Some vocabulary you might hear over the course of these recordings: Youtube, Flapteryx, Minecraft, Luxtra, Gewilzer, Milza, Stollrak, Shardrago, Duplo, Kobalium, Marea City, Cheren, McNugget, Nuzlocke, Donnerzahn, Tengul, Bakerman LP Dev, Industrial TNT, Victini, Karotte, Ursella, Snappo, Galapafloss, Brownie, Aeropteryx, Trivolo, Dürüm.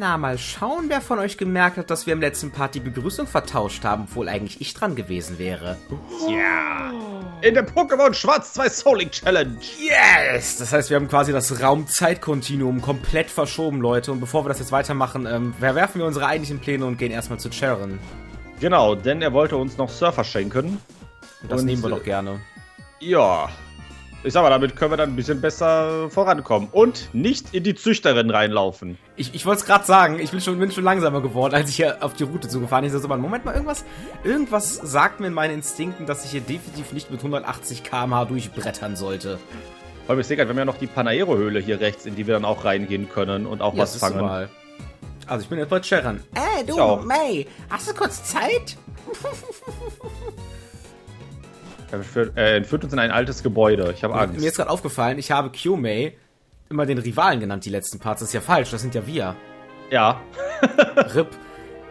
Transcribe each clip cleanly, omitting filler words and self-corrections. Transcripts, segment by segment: Na, mal schauen, wer von euch gemerkt hat, dass wir im letzten Part die Begrüßung vertauscht haben, obwohl eigentlich ich dran gewesen wäre. Ja! In der Pokémon Schwarz 2 Souling Challenge! Yes! Das heißt, wir haben quasi das Raum-Zeit-Kontinuum komplett verschoben, Leute. Und bevor wir das jetzt weitermachen, verwerfen wir unsere eigentlichen Pläne und gehen erstmal zu Cheren. Genau, denn er wollte uns noch Surfer schenken. Und das nehmen wir doch gerne. Ja. Ich sag mal, damit können wir dann ein bisschen besser vorankommen. Und nicht in die Züchterin reinlaufen. Ich wollte es gerade sagen, ich bin schon langsamer geworden, als ich hier auf die Route zugefahren bin. Ich so, Moment mal, irgendwas sagt mir in meinen Instinkten, dass ich hier definitiv nicht mit 180 km/h durchbrettern sollte. Vor allem, ich sehe gerade, wir haben ja noch die Panaero-Höhle hier rechts, in die wir dann auch reingehen können und auch ja, was fangen. Mal. Also, ich bin jetzt bei Cheren. Ey, du, May, hast du kurz Zeit? Er entführt uns in ein altes Gebäude. Ich habe Angst. Mir ist gerade aufgefallen, ich habe Q-May immer den Rivalen genannt, die letzten Parts. Das ist ja falsch, das sind ja wir. Ja. RIP.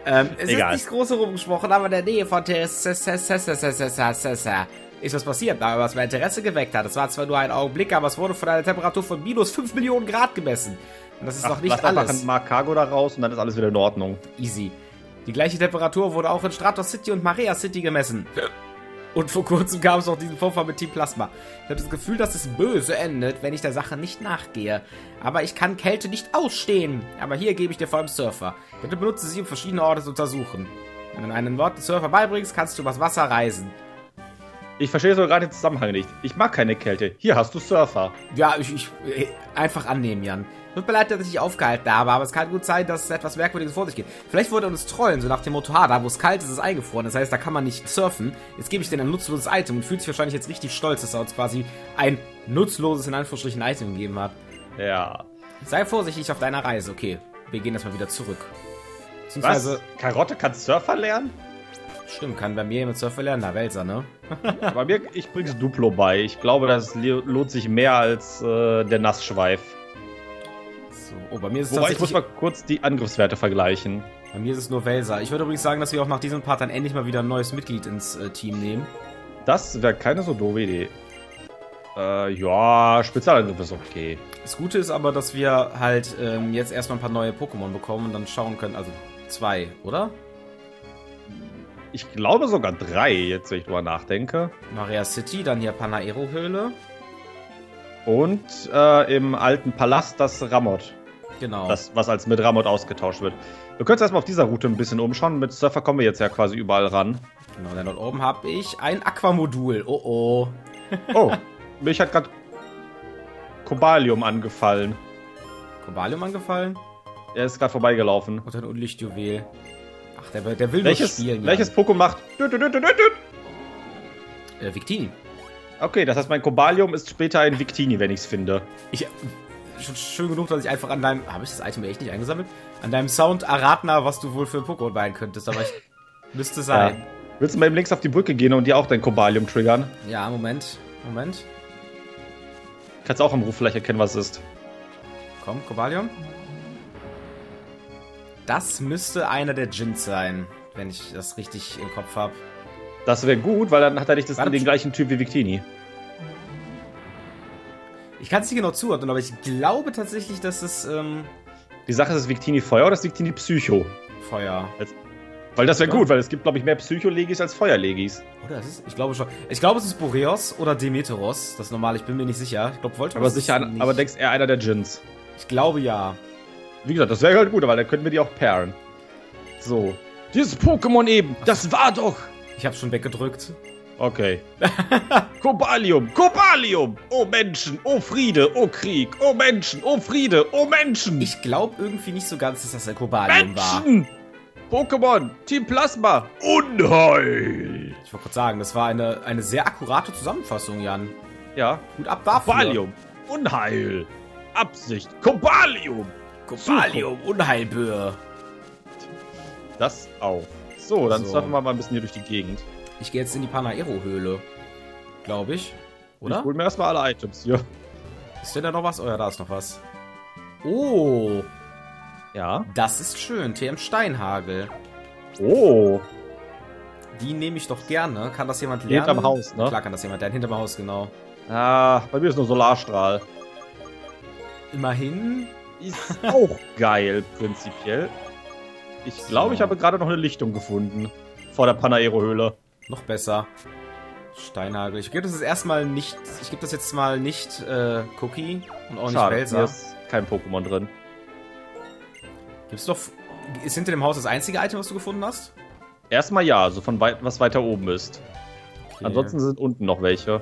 Es ist nicht groß herumgesprochen, aber in der Nähe von ist was passiert, aber was mein Interesse geweckt hat. Es war zwar nur ein Augenblick, aber es wurde von einer Temperatur von minus 5 Millionen Grad gemessen. Und das ist noch nicht alles. Lass einfach mal Cargo da raus und dann ist alles wieder in Ordnung. Easy. Die gleiche Temperatur wurde auch in Stratos City und Marea City gemessen. Und vor kurzem gab es noch diesen Vorfall mit Team Plasma. Ich habe das Gefühl, dass es böse endet, wenn ich der Sache nicht nachgehe. Aber ich kann Kälte nicht ausstehen. Aber hier gebe ich dir vor allem Surfer. Bitte benutze sie, um verschiedene Orte zu untersuchen. Wenn du einen Wort Surfer beibringst, kannst du übers Wasser reisen. Ich verstehe so gerade den Zusammenhang nicht. Ich mag keine Kälte. Hier hast du Surfer. Ja, ich einfach annehmen, Jan. Tut mir leid, dass ich dich aufgehalten habe, aber es kann gut sein, dass es etwas Merkwürdiges vor sich geht. Vielleicht wollte er uns trollen, so nach dem Motto, da wo es kalt ist, ist es eingefroren. Das heißt, da kann man nicht surfen. Jetzt gebe ich denen ein nutzloses Item und fühlt sich wahrscheinlich jetzt richtig stolz, dass er uns quasi ein nutzloses, in Anführungsstrichen, Item gegeben hat. Ja. Sei vorsichtig auf deiner Reise. Okay, wir gehen erstmal wieder zurück. Was? Karotte kann Surfer lernen? Stimmt, kann bei mir jemand Surfer lernen? Na, Velsa, ne? Bei mir, ich bring's Duplo bei. Ich glaube, das lohnt sich mehr als der Nassschweif. So, oh, bei mir ist es tatsächlich... Ich muss mal kurz die Angriffswerte vergleichen. Bei mir ist es nur Velsa. Ich würde übrigens sagen, dass wir auch nach diesem Part dann endlich mal wieder ein neues Mitglied ins Team nehmen. Das wäre keine so doofe Idee. Ja, Spezialangriff ist okay. Das Gute ist aber, dass wir halt jetzt erstmal ein paar neue Pokémon bekommen und dann schauen können. Also 2, oder? Ich glaube sogar 3, jetzt wenn ich drüber nachdenke. Marea City, dann hier Panaero-Höhle. Und im alten Palast das Ramot. Genau. Das, was als mit Ramot ausgetauscht wird. Wir können uns erstmal auf dieser Route ein bisschen umschauen. Mit Surfer kommen wir jetzt ja quasi überall ran. Genau, denn dort oben habe ich ein Aquamodul. Oh oh. Oh, mich hat gerade Kobalium angefallen. Kobalium angefallen? Er ist gerade vorbeigelaufen. Und ein Unlichtjuwel. Ach, der will welches, nur spielen. Welches Pokémon macht? Victini. Okay, das heißt, mein Kobalium ist später ein Victini, wenn ich es finde. Schon schön genug, dass ich einfach an deinem... Habe ich das Item echt nicht eingesammelt? An deinem Sound erraten habe, was du wohl für ein Pokémon meinen könntest, aber ich... müsste sein. Ja. Willst du mal eben links auf die Brücke gehen und dir auch dein Kobalium triggern? Ja, Moment. Kannst auch im Ruf vielleicht erkennen, was es ist. Komm, Kobalium. Das müsste einer der Djinns sein, wenn ich das richtig im Kopf habe. Das wäre gut, weil dann hat er nicht den gleichen Typ wie Victini. Ich kann es nicht genau zuordnen, aber ich glaube tatsächlich, dass es... Die Sache ist, Victini Feuer oder ist Victini Psycho? Feuer. Weil das wäre gut, weil es gibt, glaube ich, mehr Psycho-Legis als Feuer-Legis. Oder? Ich glaube schon. Ich glaube, es ist Boreos oder Demeteros. Das ist normal, ich bin mir nicht sicher. Ich glaube, Voltron ist sicher nicht. Aber denkst eher einer der Djinns? Ich glaube, ja. Wie gesagt, das wäre halt gut, weil dann könnten wir die auch pairen. So. Dieses Pokémon eben, das war doch... Ich hab's schon weggedrückt. Okay. Kobalium, Kobalium! Oh Menschen, oh Friede, oh Krieg, oh Menschen, oh Friede, oh Menschen! Ich glaube irgendwie nicht so ganz, dass das der Kobalium war. Menschen! Pokémon, Team Plasma, Unheil! Ich wollte kurz sagen, das war eine sehr akkurate Zusammenfassung, Jan. Ja. Gut ab dafür. Kobalium, Unheil, Absicht, Kobalium! Kobalium, Unheilböe. Das auch. So, dann starten wir mal ein bisschen hier durch die Gegend. Ich gehe jetzt in die Panaero-Höhle. Glaube ich. Oder? Ich hol mir erstmal alle Items hier. Ist denn da noch was? Oh ja, da ist noch was. Oh. Ja. Das ist schön. TM Steinhagel. Oh. Die nehme ich doch gerne. Kann das jemand lernen? Hinterm Haus, ne? Klar kann das jemand lernen. Hinterm Haus, genau. Ah, bei mir ist nur Solarstrahl. Immerhin. Ist auch geil, prinzipiell. Ich glaube, ich habe gerade noch eine Lichtung gefunden. Vor der Panaero-Höhle. Noch besser. Steinhagel. Ich gebe das jetzt erstmal nicht. Ich gebe das jetzt mal nicht Cookie und auch schade, nicht Velsa. Ist kein Pokémon drin. Gibt's doch. Ist hinter dem Haus das einzige Item, was du gefunden hast? Erstmal ja, also von weit, was weiter oben ist. Okay. Ansonsten sind unten noch welche.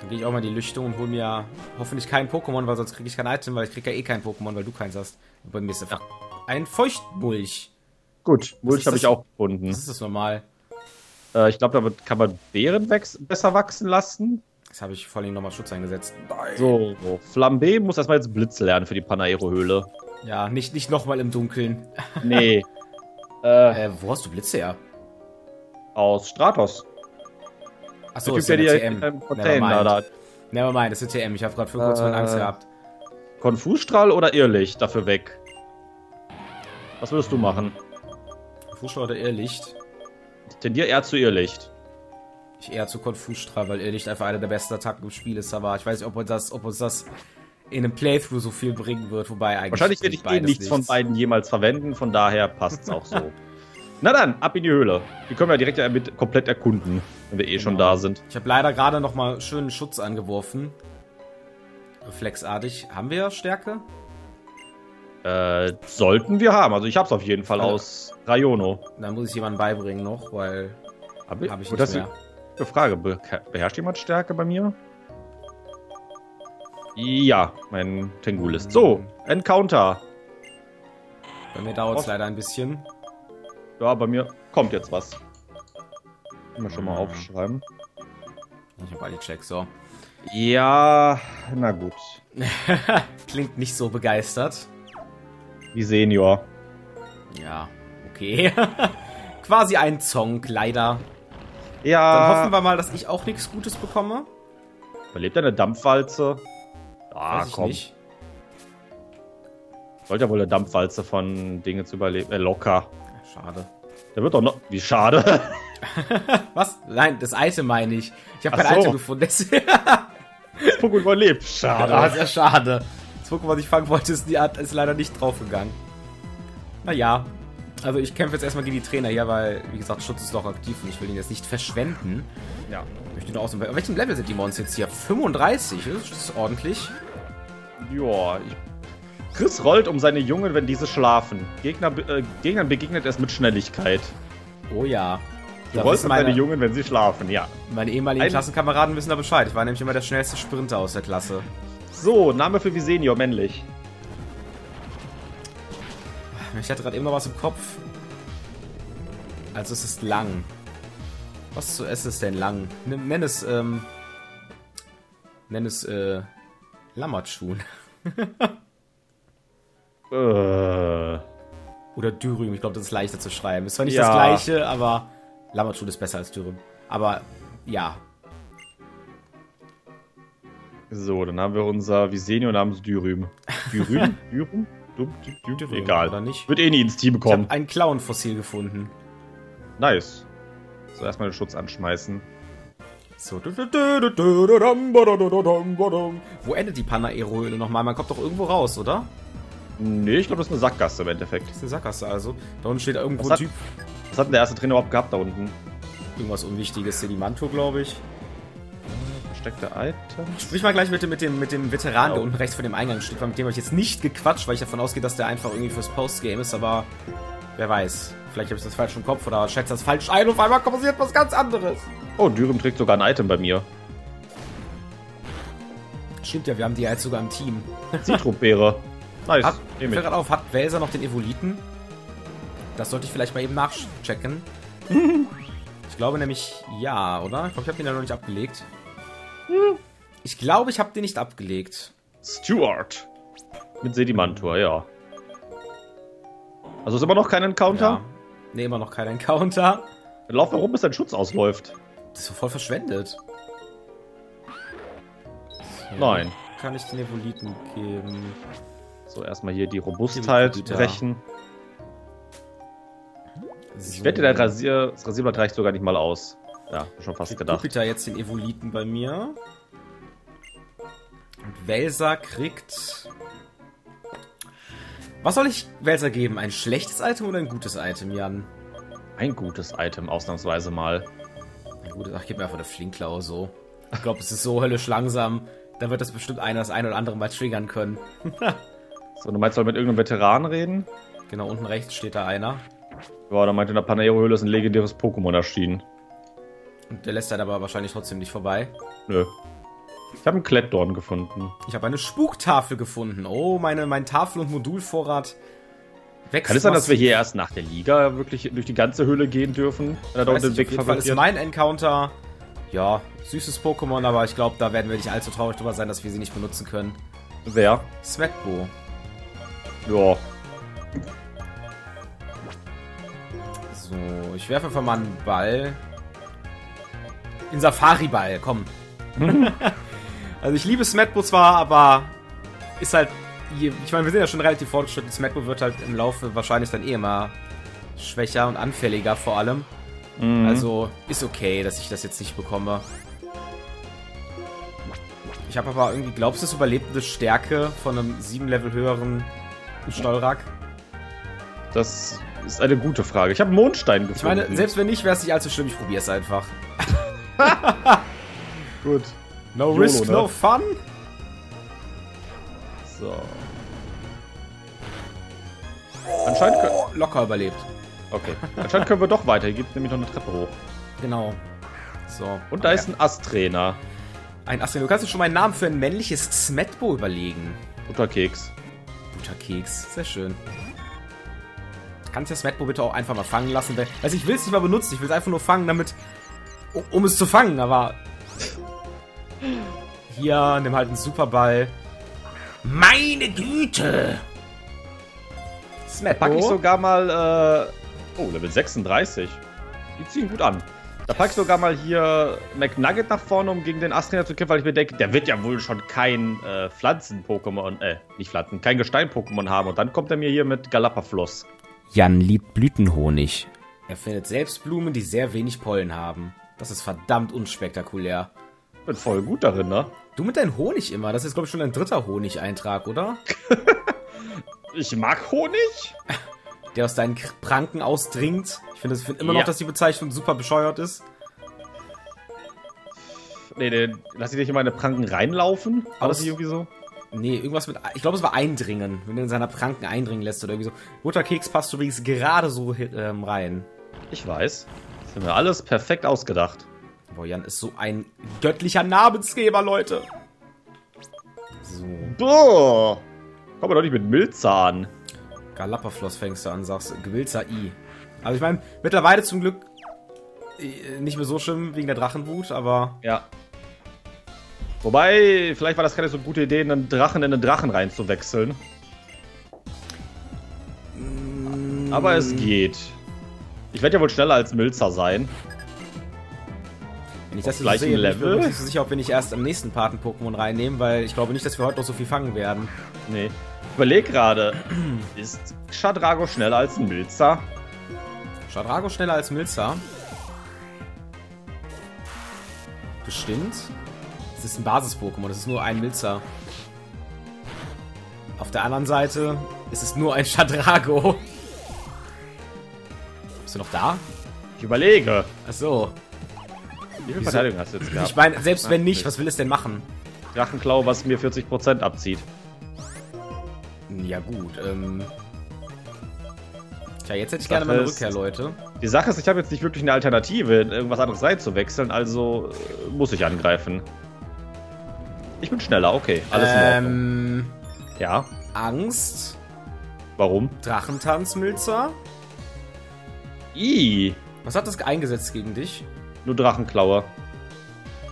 Dann gehe ich auch mal in die Lichtung und hole mir hoffentlich kein Pokémon, weil sonst kriege ich kein Item, weil ich kriege ja eh kein Pokémon, weil du keins hast. Und bei mir ist einfach ein Feuchtmulch. Gut, Mulch habe ich auch gefunden. Das ist das normal. Ich glaube, damit kann man Beeren besser wachsen lassen. Das habe ich vor allem nochmal Schutz eingesetzt. Nein. So, Flambe muss erstmal jetzt Blitz lernen für die Panaero-Höhle. Ja, nicht nochmal im Dunkeln. Nee. Wo hast du Blitze her? Aus Stratos. Achso, das ist ja die TM. Nevermind, das ist TM. Ich habe gerade für kurz mal Angst gehabt. Konfusstrahl oder Irrlicht dafür weg? Was würdest du machen? Konfusstrahl oder Irrlicht? Ich tendiere eher zu Irrlicht. Ich eher zu Konfusstrahl, weil Irrlicht einfach einer der besten Attacken im Spiel ist. Aber ich weiß nicht, ob uns das in einem Playthrough so viel bringen wird. Wobei eigentlich wahrscheinlich werde ich eh nichts von beiden jemals verwenden. Von daher passt es auch so. Na dann, ab in die Höhle. Die können wir direkt mit komplett erkunden, wenn wir eh schon da sind. Ich habe leider gerade nochmal schönen Schutz angeworfen. Reflexartig. Haben wir Stärke? Sollten wir haben. Also ich hab's auf jeden Fall aus Rayono. Dann muss ich jemanden beibringen noch, weil hab ich nicht mehr. Eine Frage. Beherrscht jemand Stärke bei mir? Ja, mein Tengul ist. So, Encounter. Bei mir dauert es leider ein bisschen. Ja, bei mir kommt jetzt was. Können wir schon mal aufschreiben. Ich hab alle Checks, so. Ja, na gut. Klingt nicht so begeistert. Visenio. Ja, okay. Quasi ein Song, leider. Ja. Dann hoffen wir mal, dass ich auch nichts Gutes bekomme. Überlebt eine Dampfwalze? Ah, komm. Nicht. Sollte ja wohl eine Dampfwalze von Dingen zu überleben. Locker. Schade. Der wird doch noch. Wie schade? Was? Nein, das Item meine ich. Ich habe kein Item gefunden. Das Pokémon lebt. Schade. Ja, sehr schade. Das Pokémon, was ich fangen wollte, ist leider nicht draufgegangen. Naja. Also ich kämpfe jetzt erstmal gegen die Trainer hier, weil, wie gesagt, Schutz ist noch aktiv und ich will ihn jetzt nicht verschwenden. Ja. Möchte nur auf welchem Level sind die Mons jetzt hier? 35? Das ist ordentlich. Joa. Chris rollt um seine Jungen, wenn diese schlafen. Gegnern begegnet es mit Schnelligkeit. Oh ja. Du rollst um deine Jungen, wenn sie schlafen, ja. Meine ehemaligen Klassenkameraden wissen da Bescheid. Ich war nämlich immer der schnellste Sprinter aus der Klasse. So, Name für Visenio, männlich. Ich hatte gerade eben noch was im Kopf. Also es ist lang. Was zu essen ist denn lang? Nenn es Lammertschuhen. Oder Dürüm, ich glaube, das ist leichter zu schreiben. Ist zwar nicht das gleiche, aber Lammertschuh ist besser als Dürüm. Aber ja. So, dann haben wir unser Visenio namens Dürüm. Dürüm? Dürüm? Dürüm? Egal. Oder nicht? Wird eh nie ins Team kommen. Ich habe ein Clown-Fossil gefunden. Nice. So, erstmal den Schutz anschmeißen. So. Wo endet die Panaero-Höhle nochmal? Man kommt doch irgendwo raus, oder? Nee, ich glaube, das ist eine Sackgasse im Endeffekt. Das ist eine Sackgasse, also. Da unten steht irgendwo ein Typ. Was hat denn der erste Trainer überhaupt gehabt da unten? Irgendwas Unwichtiges. Sedimanto, glaube ich. Versteckte Item. Sprich mal gleich bitte mit dem Veteran, der unten rechts vor dem Eingang steht. Mit dem habe ich jetzt nicht gequatscht, weil ich davon ausgehe, dass der einfach irgendwie fürs Postgame ist, aber wer weiß. Vielleicht habe ich das falsch im Kopf oder schätze das falsch ein und auf einmal passiert was ganz anderes. Oh, Dürüm trägt sogar ein Item bei mir. Stimmt ja, wir haben die ja jetzt sogar im Team. Zitrusbeere. Nice. Ich fällt gerade auf, hat Velsa noch den Evoliten? Das sollte ich vielleicht mal eben nachchecken. Ich glaube nämlich, ja, oder? Ich glaube, ich habe den ja noch nicht abgelegt. Ich glaube, ich habe den nicht abgelegt. Stuart. Mit Sedimantur, ja. Also ist immer noch kein Encounter? Ja. Ne, immer noch kein Encounter. Dann lauf mal rum, bis dein Schutz ausläuft. Das ist doch voll verschwendet. So, nein. Kann ich den Evoliten geben? So, erstmal hier die Robustheit brechen. So. Ich wette, das Rasierblatt reicht sogar nicht mal aus. Ja, schon fast gedacht. Jupiter jetzt den Evoliten bei mir. Und Velsa kriegt Was soll ich Velsa geben? Ein schlechtes Item oder ein gutes Item, Jan? Ein gutes Item, ausnahmsweise mal. Ein gutes, ach, gib mir einfach eine Flinkklaue so. Ich glaube, es ist so höllisch langsam. Da wird das bestimmt einer das ein oder andere mal triggern können. So, du meinst, soll mit irgendeinem Veteran reden? Genau, unten rechts steht da einer. Ja, da meinte, in der Panaero-Höhle ist ein legendäres Pokémon erschienen. Und der lässt dann aber wahrscheinlich trotzdem nicht vorbei. Nö. Ich habe einen Klettdorn gefunden. Ich habe eine Spuktafel gefunden. Oh, mein Tafel- und Modulvorrat wächst. Kann es sein, dass wir hier erst nach der Liga wirklich durch die ganze Höhle gehen dürfen? Da dort den Weg verfolgt ist mein Encounter. Ja, süßes Pokémon, aber ich glaube, da werden wir nicht allzu traurig drüber sein, dass wir sie nicht benutzen können. Wer? Smettbo. Ja. So, ich werfe einfach mal einen Ball. In Safari-Ball, komm. Also ich liebe Smettbo zwar, aber ist halt, ich meine, wir sind ja schon relativ fortgeschritten. Smettbo wird halt im Laufe wahrscheinlich dann eh immer schwächer und anfälliger vor allem. Mhm. Also ist okay, dass ich das jetzt nicht bekomme. Ich habe aber irgendwie, glaubst du, es überlebt eine Stärke von einem 7-Level höheren Stollrak? Das ist eine gute Frage. Ich habe einen Mondstein gefunden. Ich meine, selbst wenn nicht, wäre es nicht allzu schlimm. Ich probiere es einfach. Gut. No Jolo, risk, ne? No fun. So. Oh, anscheinend locker überlebt. Okay. Anscheinend können wir doch weiter. Hier gibt es nämlich noch eine Treppe hoch. Genau. So. Und da ist ein Asttrainer. Ein Asttrainer. Du kannst dir schon mal einen Namen für ein männliches Smettbo überlegen. Butterkeks. Butterkeks. Sehr schön. Kannst ja Smettbo bitte auch einfach mal fangen lassen. Also ich will es nicht mal benutzen. Ich will es einfach nur fangen, damit... Um es zu fangen, aber... Hier, nimm halt einen Superball. Meine Güte! Smettbo. Da pack ich sogar mal... oh, Level 36. Die ziehen gut an. Da pack ich sogar mal hier McNugget nach vorne, um gegen den Astreiner zu kämpfen, weil ich mir denke, der wird ja wohl schon kein Pflanzen-Pokémon... nicht Pflanzen, kein Gestein-Pokémon haben. Und dann kommt er mir hier mit Galapafloss. Jan liebt Blütenhonig. Er findet selbst Blumen, die sehr wenig Pollen haben. Das ist verdammt unspektakulär. Ich bin voll gut darin, ne? Du mit deinem Honig immer. Das ist, glaube ich, schon dein dritter Honigeintrag, oder? Ich mag Honig. Der aus deinen Pranken ausdringt. Ich finde immer noch, dass die Bezeichnung super bescheuert ist. Nee, lass ich dich in meine Pranken reinlaufen? War das irgendwie so? Nee, irgendwas mit... Ich glaube, es war Eindringen. Wenn du in seiner Pranken eindringen lässt oder irgendwie so. Butterkeks passt übrigens gerade so rein. Ich weiß. Das haben wir alles perfekt ausgedacht. Boah, Jan ist so ein göttlicher Namensgeber, Leute. So. Boah. Komm mal doch nicht mit Milza an. Galapafloss fängst du an, sagst du. Gewilzer I. Also ich meine, mittlerweile zum Glück nicht mehr so schlimm wegen der Drachenwut, aber... Ja. Wobei, vielleicht war das keine so gute Idee, einen Drachen in einen Drachen reinzuwechseln. Aber es geht. Ich werde ja wohl schneller als Milza sein. Wenn ich das jetzt sehe, bin ich mir nicht so sicher, ob wir nicht erst am nächsten Part ein Pokémon reinnehmen, weil ich glaube nicht, dass wir heute noch so viel fangen werden. Nee. Ich überlege gerade, ist Shardrago schneller als ein Milza? Shardrago schneller als Milza? Bestimmt. Es ist ein Basis-Pokémon, es ist nur ein Milza. Auf der anderen Seite ist es nur ein Shardrago. Bist du noch da? Ich überlege. Ach so. Wie viel Verteidigung hast du jetzt gehabt? Ich meine, selbst wenn nicht, was will es denn machen? Drachenklau, was mir 40% abzieht. Ja gut, Tja, jetzt hätte ich gerne meine Rückkehr, Leute. Die Sache ist, ich habe jetzt nicht wirklich eine Alternative, in irgendwas anderes reinzuwechseln, also muss ich angreifen. Ich bin schneller, okay. Alles in Ordnung. Ja. Angst. Warum? Drachentanz, Milza. Ih. Was hat das eingesetzt gegen dich? Nur Drachenklaue.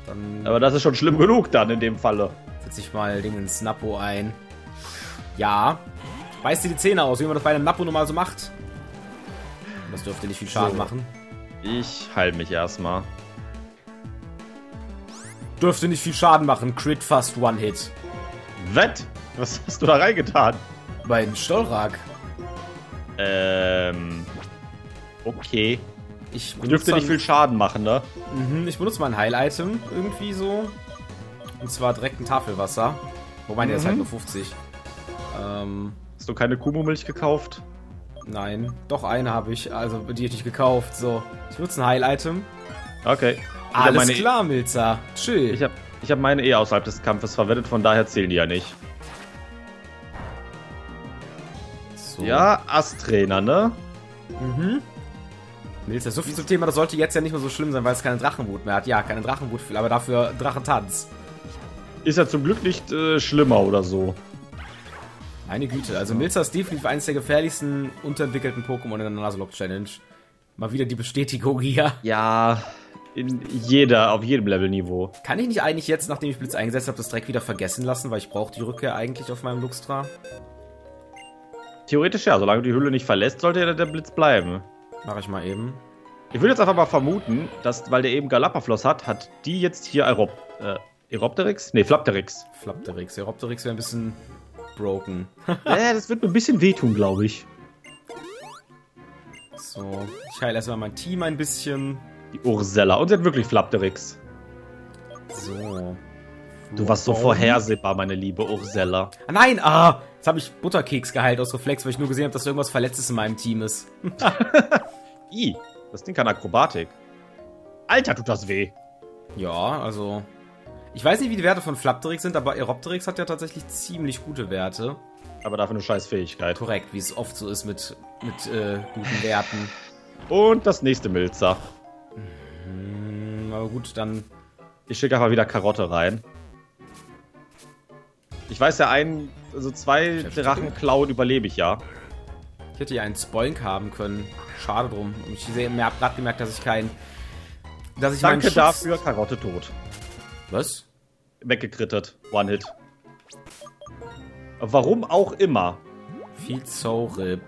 Dann aber das ist schon schlimm genug dann in dem Falle. Setz ich mal den in Snappo ein. Ja. Beiß dir die Zähne aus, wie man das bei einem Nappo normal so macht. Das dürfte nicht viel Schaden machen. Ich heil mich erstmal. Dürfte nicht viel Schaden machen. Crit fast One-Hit. Wett? Was hast du da reingetan? Beim Stollrak. Okay. Ich dürfte nicht viel Schaden machen, ne? Mhm, ich benutze mein Heil-Item irgendwie so. Und zwar direkt ein Tafelwasser. Wobei, der ist halt nur 50. Hast du keine Kuhmilch gekauft? Nein, doch eine habe ich, also die hätte ich nicht gekauft. So, ich nutze ein Heil-Item. Okay. Alles klar, Milza. Chill. Ich hab meine eh außerhalb des Kampfes verwendet, von daher zählen die ja nicht. So. Ja, Ast-Trainer, ne? Mhm. Milza, so viel zum Thema, das sollte jetzt ja nicht mehr so schlimm sein, weil es keine Drachenwut mehr hat. Ja, keine Drachenwut, aber dafür Drachentanz. Ist ja zum Glück nicht schlimmer oder so. Meine Güte, also Milza ist definitiv eines der gefährlichsten unterentwickelten Pokémon in der Nuzlocke-Challenge. Mal wieder die Bestätigung hier. Ja, auf jedem Level-Niveau. Kann ich nicht eigentlich jetzt, nachdem ich Blitz eingesetzt habe, das direkt wieder vergessen lassen, weil ich brauche die Rückkehr eigentlich auf meinem Luxtra? Theoretisch ja, solange du die Hülle nicht verlässt, sollte ja der Blitz bleiben. Mache ich mal eben. Ich würde jetzt einfach mal vermuten, dass, weil der eben Galapafloss hat, hat die jetzt hier Aeropteryx? Ne, Flapteryx. Flapteryx. Aeropteryx wäre ein bisschen broken. Ja, das wird mir ein bisschen wehtun, glaube ich. So, ich heile erstmal mein Team ein bisschen. Die Ursella. Und sie hat wirklich Flapteryx. So. Du warst so vorhersehbar, meine liebe Ursella. Ah, nein! Ah! Jetzt habe ich Butterkeks geheilt aus Reflex, weil ich nur gesehen habe, dass irgendwas Verletztes in meinem Team ist. Ih, das Ding kann Akrobatik. Alter, tut das weh. Ja, also... Ich weiß nicht, wie die Werte von Flapteryx sind, aber Aeropteryx hat ja tatsächlich ziemlich gute Werte. Aber dafür eine scheiß Fähigkeit. Korrekt, wie es oft so ist mit guten Werten. Und das nächste Milza. Aber gut, dann... Ich schicke einfach wieder Karotte rein. Ich weiß ja, also zwei Drachenklauen überlebe ich ja. Ich hätte ja einen Spoink haben können. Schade drum. Und ich habe gerade gemerkt, dass ich keinen... Danke dafür, Karotte tot. Was? Weggekrittet. One-Hit. Warum auch immer. Viel Zorip.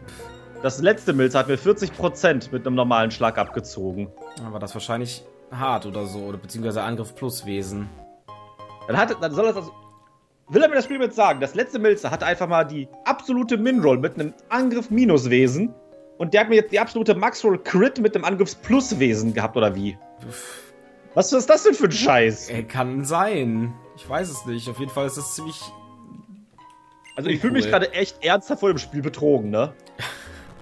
Das letzte Milz hat mir 40% mit einem normalen Schlag abgezogen. Aber das wahrscheinlich hart oder so. Oder beziehungsweise Angriff plus Wesen. Dann soll das also... Will er mir das Spiel jetzt sagen? Das letzte Milza hat einfach mal die absolute Min-Roll mit einem Angriff-Minus-Wesen. Und der hat mir jetzt die absolute Max-Roll-Crit mit einem Angriffs-Plus-Wesen gehabt, oder wie? Was ist das denn für ein Scheiß? Kann sein. Ich weiß es nicht. Auf jeden Fall ist das ziemlich... Also ich fühle mich gerade echt ernsthaft vor dem Spiel betrogen, ne?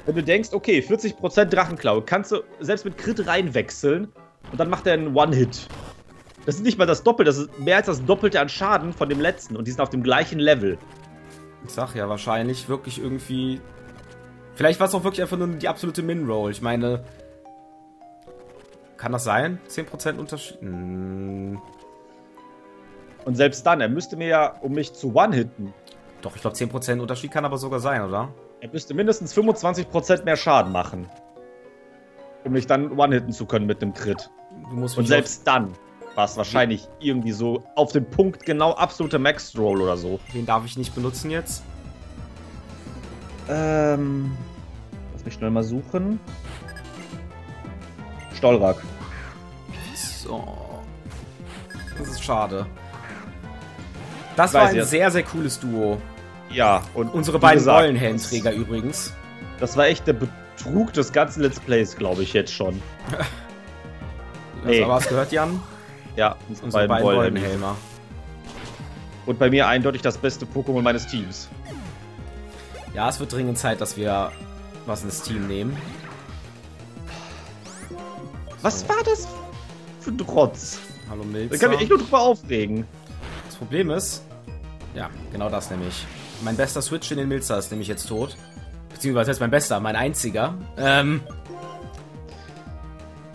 Wenn du denkst, okay, 40% Drachenklaue, kannst du selbst mit Crit reinwechseln und dann macht er einen One-Hit. Das ist nicht mal das Doppelte, das ist mehr als das Doppelte an Schaden von dem letzten und die sind auf dem gleichen Level. Ich sag ja, wahrscheinlich wirklich irgendwie... Vielleicht war es auch wirklich einfach nur die absolute Min-Roll, ich meine... Kann das sein? 10% Unterschied? Hm. Und selbst dann, er müsste mir ja, um mich zu One-Hitten... Doch, ich glaube 10% Unterschied kann aber sogar sein, oder? Er müsste mindestens 25% mehr Schaden machen. Um mich dann One-Hitten zu können mit einem Crit. Du musst und selbst dann... Was wahrscheinlich irgendwie so auf den Punkt genau absolute Max-Roll oder so. Den darf ich nicht benutzen jetzt. Lass mich schnell mal suchen. Stollrak. So. Das ist schade. Das war ein sehr, sehr cooles Duo. Ja, und unsere beiden Rollenhelmträger übrigens. Das war echt der Betrug des ganzen Let's Plays, glaube ich, jetzt schon. Nee. Aber hast gehört, Jan? Ja, unsere beiden Wollenhelmer. Und bei mir eindeutig das beste Pokémon meines Teams. Ja, es wird dringend Zeit, dass wir was ins Team nehmen. Was war das für ein Trotz? Hallo Milza. Da kann ich echt nur drüber aufregen. Das Problem ist, ja, genau das nämlich. Mein bester Switch in den Milza ist nämlich jetzt tot. Beziehungsweise jetzt mein bester, mein einziger.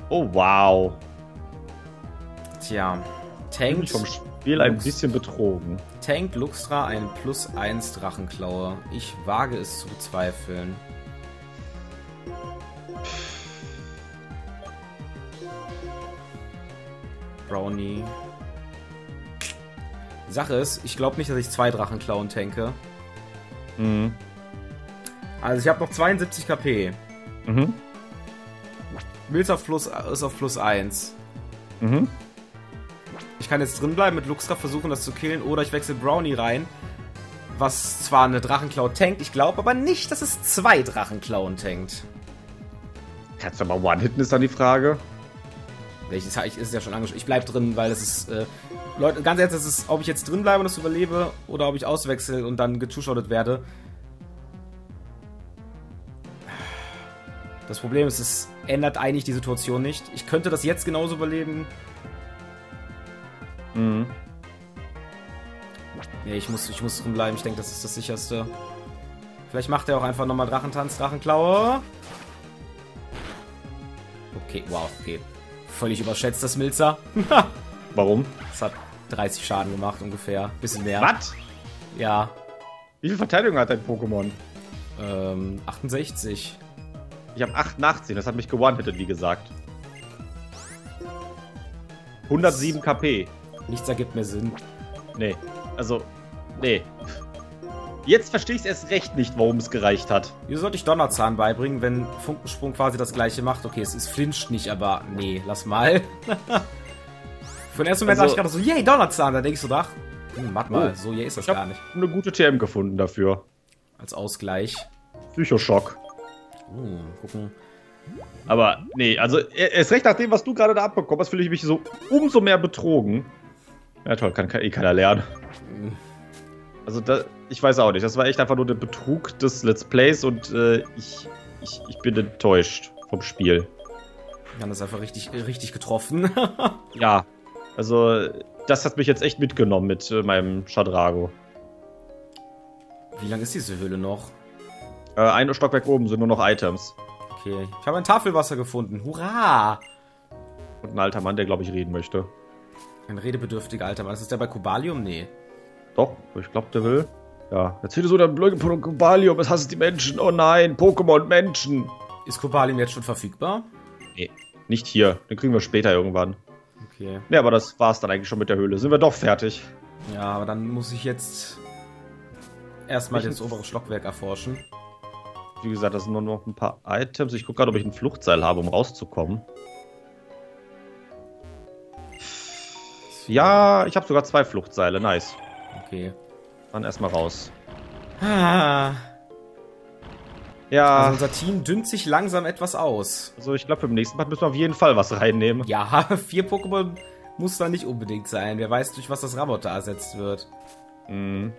Oh, wow. Tja, Tank vom Spiel ein bisschen betrogen. Tank Luxtra, ein +1 Drachenklaue. Ich wage es zu bezweifeln. Brownie. Die Sache ist, ich glaube nicht, dass ich 2 Drachenklauen tanke. Mhm. Also ich habe noch 72 KP. Mhm. Milza ist auf +1. Mhm. Ich kann jetzt drin bleiben mit Luxtra versuchen, das zu killen, oder ich wechsle Brownie rein, was zwar eine Drachenklaue tankt, ich glaube aber nicht, dass es 2 Drachenklauen tankt. Kannst du mal One-Hitten, ist dann die Frage. Welches ist ja schon angeschaut. Ich bleib drin, weil es ist, Leute, ganz ehrlich, das ist, ob ich jetzt drin bleibe und das überlebe, oder ob ich auswechsel und dann getushottet werde. Das Problem ist, es ändert eigentlich die Situation nicht. Ich könnte das jetzt genauso überleben. Mhm. Nee, ich muss drin bleiben. Ich denke, das ist das Sicherste. Vielleicht macht er auch einfach nochmal Drachentanz, Drachenklaue. Okay, wow, okay. Völlig überschätzt, das Milza. Warum? Das hat 30 Schaden gemacht, ungefähr. Bisschen mehr. Was? Ja. Wie viel Verteidigung hat dein Pokémon? 68. Ich habe 88, das hat mich gewantet, wie gesagt. 107 KP. Nichts ergibt mehr Sinn. Nee, also, nee. Jetzt verstehe ich es erst recht nicht, warum es gereicht hat. Wieso sollte ich Donnerzahn beibringen, wenn Funkensprung quasi das gleiche macht? Okay, es flincht nicht, aber nee, lass mal. Für den ersten Moment dachte ich gerade so, yay, Donnerzahn. Da denkst du, ach, mach mal, so yay ist das gar nicht. Ich habe eine gute TM gefunden dafür. Als Ausgleich. Psychoschock. Gucken. Aber, nee, also, erst recht nach dem, was du gerade da abbekommen hast, fühle ich mich so umso mehr betrogen. Ja, toll, kann eh keiner lernen. Also, da, ich weiß auch nicht, das war echt einfach nur der Betrug des Let's Plays und ich bin enttäuscht vom Spiel. Jan ist einfach richtig getroffen. Ja, also, das hat mich jetzt echt mitgenommen mit meinem Shardrago. Wie lang ist diese Höhle noch? Ein Stockwerk oben sind nur noch Items. Okay. Ich habe ein Tafelwasser gefunden. Hurra! Und ein alter Mann, der, glaube ich, reden möchte. Ein redebedürftiger alter Mann. Ist der bei Kobalium? Nee. Doch, ich glaube, der will. Ja. Erzähl so dein blöden Produkt Kobalium. Es hasst die Menschen. Oh nein, Pokémon Menschen. Ist Kobalium jetzt schon verfügbar? Nee, nicht hier. Den kriegen wir später irgendwann. Okay. Nee, aber das war's dann eigentlich schon mit der Höhle. Sind wir doch fertig. Ja, aber dann muss ich jetzt erstmal das obere Stockwerk erforschen. Wie gesagt, das sind nur noch ein paar Items. Ich gucke gerade, ob ich ein Fluchtseil habe, um rauszukommen. Ja, ich habe sogar 2 Fluchtseile. Nice. Okay. Dann erstmal raus. Ah. Ja. Also unser Team dünnt sich langsam etwas aus. Also ich glaube, für den nächsten Part müssen wir auf jeden Fall was reinnehmen. Ja, 4 Pokémon muss da nicht unbedingt sein. Wer weiß, durch was das Roboter ersetzt wird. Mhm.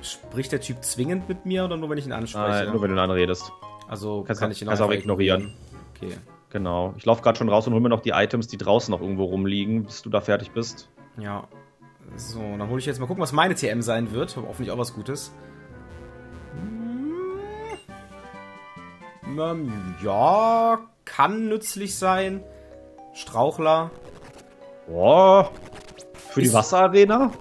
Spricht der Typ zwingend mit mir oder nur, wenn ich ihn anspreche? Nein, nur wenn du ihn anredest. Also kann ich ihn auch ignorieren. Okay. Genau. Ich laufe gerade schon raus und hole mir noch die Items, die draußen noch irgendwo rumliegen, bis du da fertig bist. Ja. So, dann hole ich jetzt mal gucken, was meine TM sein wird. Hoffentlich auch was Gutes. Ja, kann nützlich sein. Strauchler. Boah. Für die Wasserarena?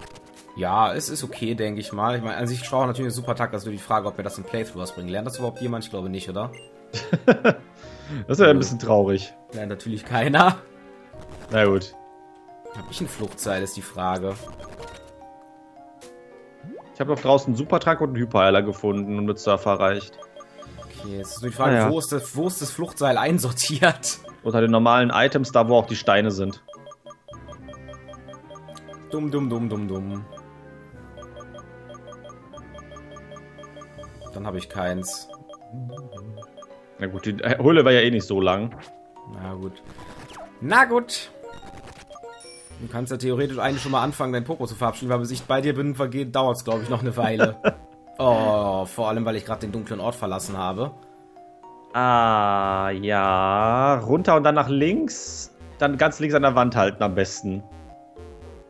Ja, es ist okay, denke ich mal. Ich meine, an sich Strauch natürlich ein super Takt, also die Frage, ob wir das in Playthroughs bringen. Lernt das überhaupt jemand? Ich glaube nicht, oder? Das ist ja ein bisschen traurig. Lernt natürlich keiner. Na gut. Hab ich ein Fluchtseil, ist die Frage. Ich habe noch draußen einen Supertrank und einen Hyperheiler gefunden und mit Surfer erreicht. Okay, jetzt ist nur die Frage, ja. Wo ist das Fluchtseil einsortiert? Unter den normalen Items, da wo auch die Steine sind. Dumm. Dann habe ich keins. Na gut, die Höhle war ja eh nicht so lang. Na gut. Du kannst ja theoretisch eigentlich schon mal anfangen, dein Poco zu verabschieden, weil bis ich bei dir bin, dauert es, glaube ich, noch eine Weile. Oh, vor allem, weil ich gerade den dunklen Ort verlassen habe. Ah, ja. Runter und dann nach links. Dann ganz links an der Wand halten am besten.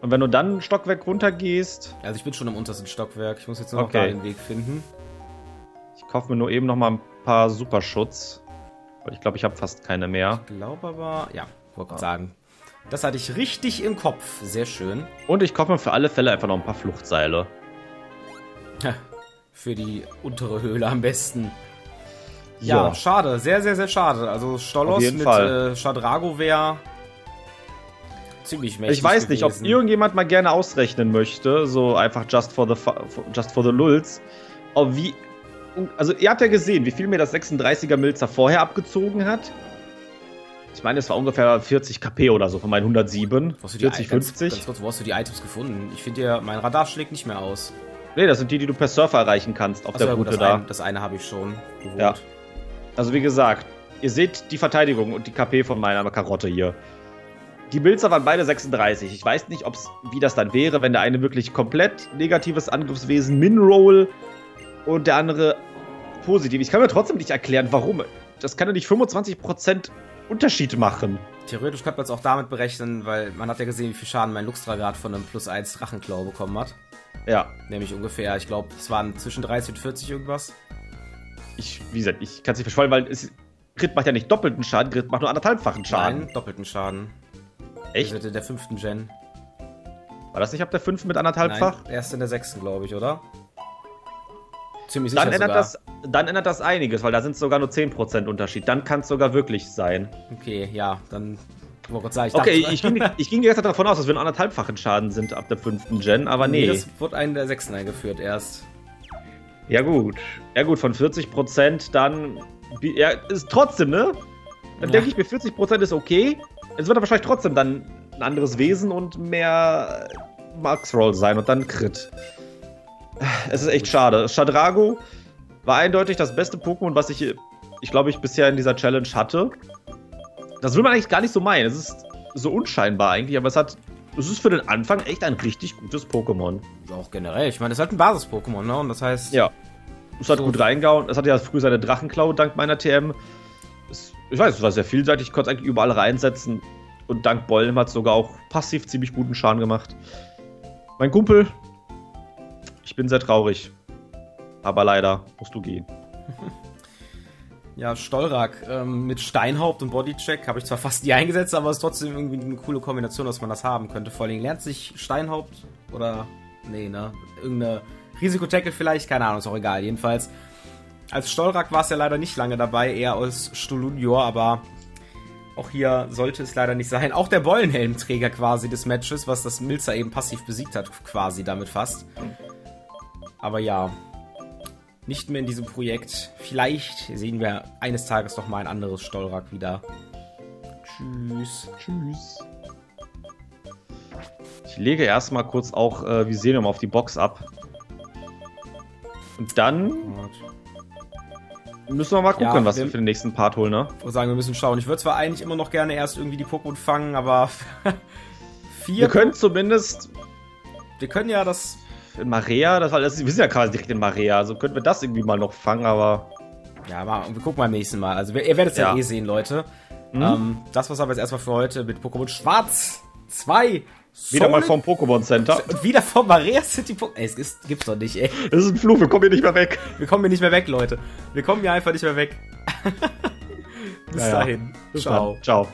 Und wenn du dann ein Stockwerk runter gehst. Also ich bin schon im untersten Stockwerk. Ich muss jetzt nur noch da den Weg finden. Ich kaufe mir nur eben noch mal ein paar Superschutz. Ich glaube, ich habe fast keine mehr. Ich glaube aber, ja, wollte ich sagen. Das hatte ich richtig im Kopf. Sehr schön. Und ich kaufe mir für alle Fälle einfach noch ein paar Fluchtseile. Für die untere Höhle am besten. Ja, schade. Sehr, sehr, sehr schade. Also Stolos mit Shardrago wäre ziemlich mächtig. Ich weiß nicht, ob irgendjemand mal gerne ausrechnen möchte, so einfach just for the lulz. Also ihr habt ja gesehen, wie viel mir das 36er Milzer vorher abgezogen hat. Ich meine, es war ungefähr 40 KP oder so von meinen 107. 40, 50. Ganz kurz, wo hast du die Items gefunden? Ich finde ja, mein Radar schlägt nicht mehr aus. Nee, das sind die, die du per Surfer erreichen kannst auf der Route da. Das eine habe ich schon geholt. Ja. Also wie gesagt, ihr seht die Verteidigung und die KP von meiner Karotte hier. Die Milzer waren beide 36. Ich weiß nicht, wie das dann wäre, wenn der eine wirklich komplett negatives Angriffswesen Minroll und der andere positiv. Ich kann mir trotzdem nicht erklären, warum das kann ja nicht 25% Unterschied machen. Theoretisch könnte man es auch damit berechnen, weil man hat ja gesehen, wie viel Schaden mein Luxtra gerade von einem +1 Drachenklau bekommen hat. Ja. Nämlich ungefähr, ich glaube, es waren zwischen 30 und 40 irgendwas. Wie gesagt, ich kann es nicht verschwollen, weil Crit macht ja nicht doppelten Schaden, Crit macht nur 1,5-fachen Schaden. Nein, doppelten Schaden. Echt? Also in der 5. Gen. War das nicht ab der 5. mit 1,5-fach? Nein, erst in der 6. glaube ich, oder? Ziemlich sicher sogar. Dann ändert das einiges, weil da sind es sogar nur 10% Unterschied. Dann kann es sogar wirklich sein. Okay, ja, dann... Okay, ich ging jetzt davon aus, dass wir einen 1,5-fachen Schaden sind ab der 5. Gen, aber nee. Das wurde in der 6. eingeführt erst. Ja gut. Ja gut, von 40% dann... Ja, ist trotzdem, ne? Dann denke ich mir, 40% ist okay. Es wird aber wahrscheinlich trotzdem dann ein anderes Wesen und mehr Max-Roll sein und dann Crit. Es ist echt schade. Shardrago war eindeutig das beste Pokémon, was ich glaube, ich bisher in dieser Challenge hatte. Das will man eigentlich gar nicht so meinen. Es ist so unscheinbar eigentlich, aber es ist für den Anfang echt ein richtig gutes Pokémon. Auch generell. Ich meine, es ist halt ein Basis-Pokémon, ne? Und das heißt... Ja. Es hat gut reingehauen. Es hat ja früh seine Drachenklau dank meiner TM. Ich weiß, es war sehr vielseitig. Ich konnte es eigentlich überall reinsetzen. Und dank Bollen hat es sogar auch passiv ziemlich guten Schaden gemacht. Mein Kumpel, ich bin sehr traurig. Aber leider musst du gehen. Ja, Stollrak mit Steinhaupt und Bodycheck habe ich zwar fast nie eingesetzt, aber es ist trotzdem irgendwie eine coole Kombination, dass man das haben könnte. Vor allen Dingen lernt sich Steinhaupt oder... Nee, ne? Irgendeine... Risikotackle vielleicht, keine Ahnung, ist auch egal. Jedenfalls, als Stollrak war es ja leider nicht lange dabei, eher als Stollunior, aber auch hier sollte es leider nicht sein. Auch der Bollenhelmträger quasi des Matches, was das Milza eben passiv besiegt hat, quasi damit fast. Aber ja, nicht mehr in diesem Projekt. Vielleicht sehen wir eines Tages doch mal ein anderes Stollrak wieder. Tschüss. Tschüss. Ich lege erstmal kurz auch Visenio auf die Box ab. Und dann müssen wir mal gucken, ja, was wir für den nächsten Part holen, ne? Ich würde sagen, wir müssen schauen. Ich würde zwar eigentlich immer noch gerne erst irgendwie die Pokémon fangen, aber wir können zumindest... Wir können ja das... In Marea, wir sind ja quasi direkt in Marea, also könnten wir das irgendwie mal noch fangen, aber... Ja, wir gucken beim nächsten Mal. Also ihr werdet es ja eh sehen, Leute. Mhm. Das haben wir jetzt erstmal für heute mit Pokémon Schwarz 2. Wieder mal vom Pokémon Center. Und wieder vom Marea City Pokémon. Ey, es gibt's doch nicht, ey. Das ist ein Fluch, wir kommen hier nicht mehr weg. Wir kommen hier nicht mehr weg, Leute. Wir kommen hier einfach nicht mehr weg. Bis dahin. Bis Ciao. Dann. Ciao.